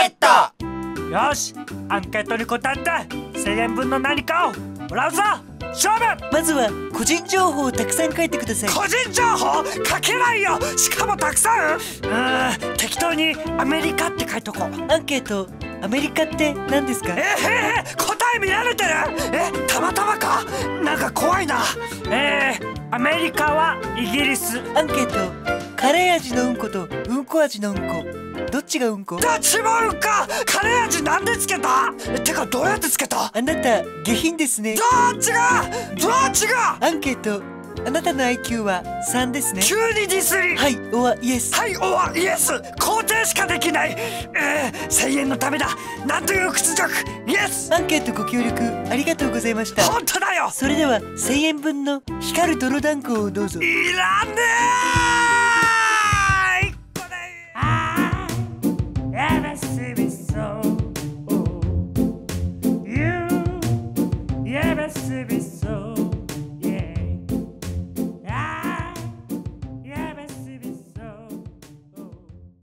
ケット。よし、アンケートに答えて1000円分の何かをもらうぞ。勝負。まずは個人情報をたくさん書いてください。個人情報書けないよ。しかもたくさん。適当にアメリカって書いとこう。アンケート、アメリカって何ですか？答え見られてる？たまたまか。なんか怖いな。アメリカはイギリス。アンケート、カレー味のうんことうんこ味のうんこ、どっちがうんこ？どっちもうんこ。カレー味なんでつけた？てかどうやってつけた？あなた下品ですね。どっちが？アンケート、あなたの IQ は3ですね。急にディスり。はい、オアイエス。はい、オアイエス。肯定しかできない。1000円のためだ。なんという屈辱。イエス。アンケートご協力ありがとうございました。本当だよ。それでは1000円分の光る泥団子をどうぞ。いらねえ。ああ、やばすびそう。やばすびそう。